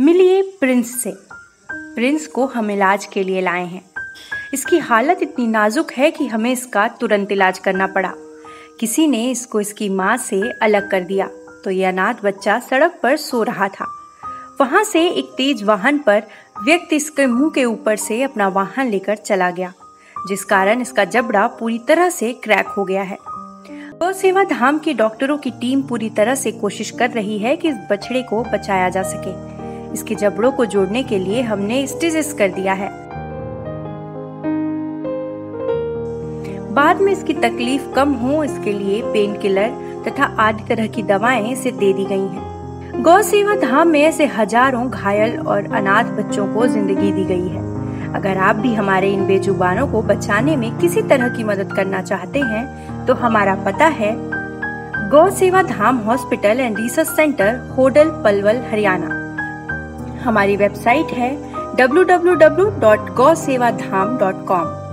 मिलिए प्रिंस से। प्रिंस को हम इलाज के लिए लाए हैं। इसकी हालत इतनी नाजुक है कि हमें इसका तुरंत इलाज करना पड़ा। किसी ने इसको इसकी माँ से अलग कर दिया तो यह अनाथ बच्चा सड़क पर सो रहा था। वहाँ से एक तेज वाहन पर व्यक्ति इसके मुंह के ऊपर से अपना वाहन लेकर चला गया, जिस कारण इसका जबड़ा पूरी तरह से क्रैक हो गया है। गौ सेवा धाम के डॉक्टरों की टीम पूरी तरह से कोशिश कर रही है कि इस बछड़े को बचाया जा सके। इसके जबड़ों को जोड़ने के लिए हमने स्टिचेस कर दिया है। बाद में इसकी तकलीफ कम हो इसके लिए पेन किलर तथा आदि तरह की दवाएं इसे दे दी गई हैं। गौ सेवा धाम में ऐसे हजारों घायल और अनाथ बच्चों को जिंदगी दी गई है। अगर आप भी हमारे इन बेजुबानों को बचाने में किसी तरह की मदद करना चाहते हैं तो हमारा पता है Gau Seva Dham hospital and research centre, Hodal, Palwal, Haryana. हमारी वेबसाइट है www.gausevadham.com।